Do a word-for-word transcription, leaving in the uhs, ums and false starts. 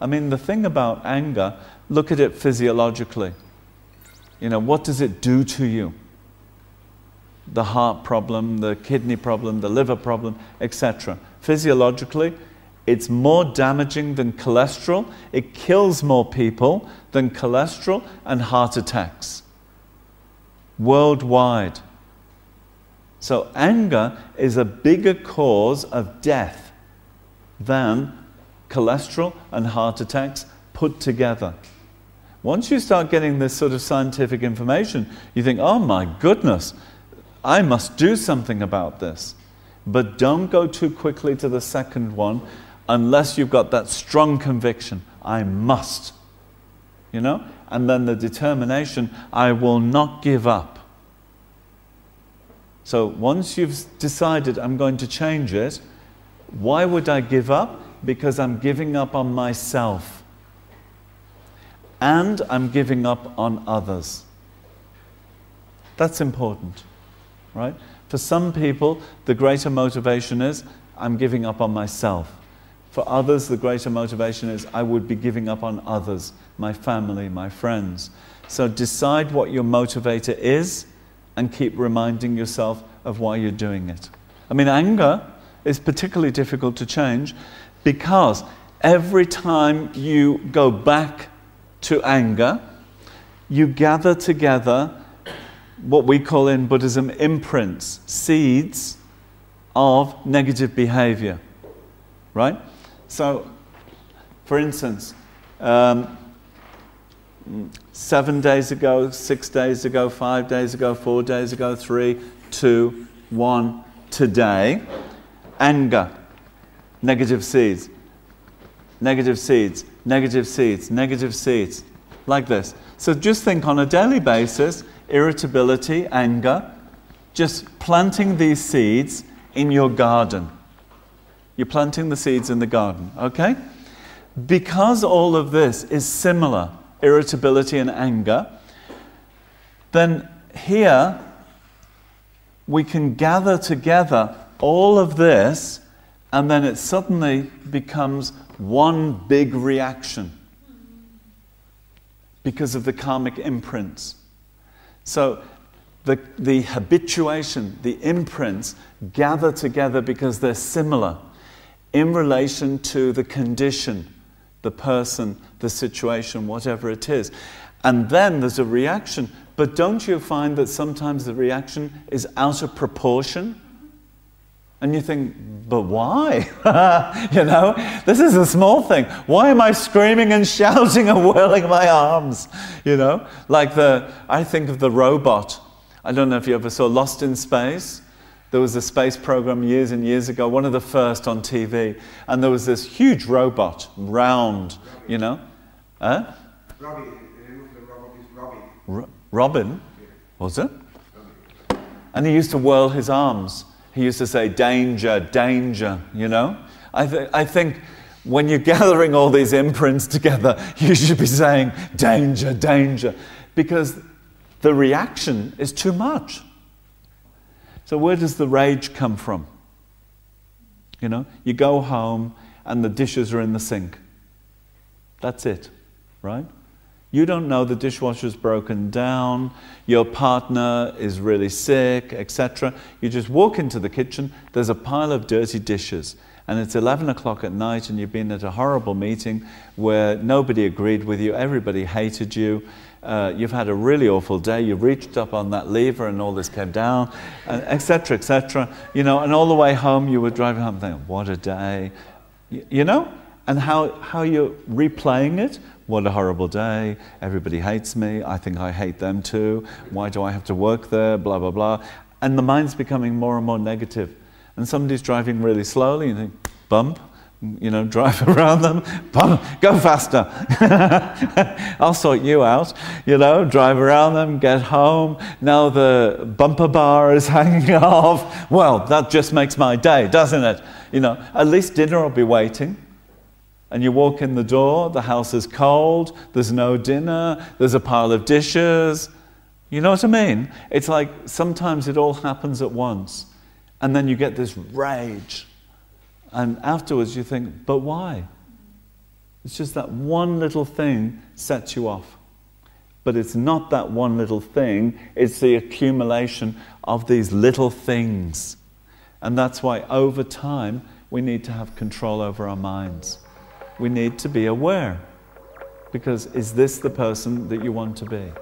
I mean, the thing about anger, look at it physiologically. You know, what does it do to you? The heart problem, the kidney problem, the liver problem, et cetera. Physiologically, it's more damaging than cholesterol. It kills more people than cholesterol and heart attacks worldwide. So anger is a bigger cause of death than cholesterol and heart attacks put together. Once you start getting this sort of scientific information, you think, oh my goodness, I must do something about this. But don't go too quickly to the second one unless you've got that strong conviction, I must, you know? And then the determination, I will not give up. So once you've decided I'm going to change it, why would I give up? Because I'm giving up on myself. And I'm giving up on others. That's important, right? For some people, the greater motivation is, I'm giving up on myself. For others, the greater motivation is, I would be giving up on others, my family, my friends. So decide what your motivator is, and keep reminding yourself of why you're doing it. I mean, anger is particularly difficult to change because every time you go back to anger, you gather together what we call in Buddhism imprints, seeds of negative behavior, right? So, for instance, um, Seven days ago, six days ago, five days ago, four days ago, three, two, one, today. Anger, negative seeds, negative seeds, negative seeds, negative seeds, like this. So just think on a daily basis, irritability, anger, just planting these seeds in your garden. You're planting the seeds in the garden, okay? Because all of this is similar, irritability and anger, then here we can gather together all of this and then it suddenly becomes one big reaction because of the karmic imprints. So the, the habituation, the imprints gather together because they're similar in relation to the condition, the person, the situation, whatever it is. And then there's a reaction. But don't you find that sometimes the reaction is out of proportion? And you think, but why? You know, this is a small thing. Why am I screaming and shouting and whirling my arms? You know, like the, I think of the robot. I don't know if you ever saw Lost in Space. There was a space program years and years ago, one of the first on T V, and there was this huge robot, round, you know. Huh? Robin. The name of the robot is Robin. Ro Robin? Yeah. Was it? Robin. And he used to whirl his arms. He used to say, danger, danger, you know. I, th I think when you're gathering all these imprints together, you should be saying, danger, danger, because the reaction is too much. So where does the rage come from? You know, you go home and the dishes are in the sink. That's it, right? You don't know the dishwasher's broken down, your partner is really sick, et cetera. You just walk into the kitchen, there's a pile of dirty dishes, and it's eleven o'clock at night and you've been at a horrible meeting where nobody agreed with you, everybody hated you, Uh, you've had a really awful day, you reached up on that lever and all this came down, et cetera, et cetera. You know, and all the way home you were driving home thinking, what a day, you, you know? And how, how you're replaying it, what a horrible day, everybody hates me, I think I hate them too, why do I have to work there, blah, blah, blah. And the mind's becoming more and more negative. And somebody's driving really slowly and you think, bump. You know, drive around them, go faster, I'll sort you out, you know, drive around them, get home, now the bumper bar is hanging off, well, that just makes my day, doesn't it? You know, at least dinner will be waiting, and you walk in the door, the house is cold, there's no dinner, there's a pile of dishes, you know what I mean? It's like sometimes it all happens at once, and then you get this rage. And afterwards you think, but why? It's just that one little thing sets you off. But it's not that one little thing, it's the accumulation of these little things. And that's why over time we need to have control over our minds. We need to be aware. Because is this the person that you want to be?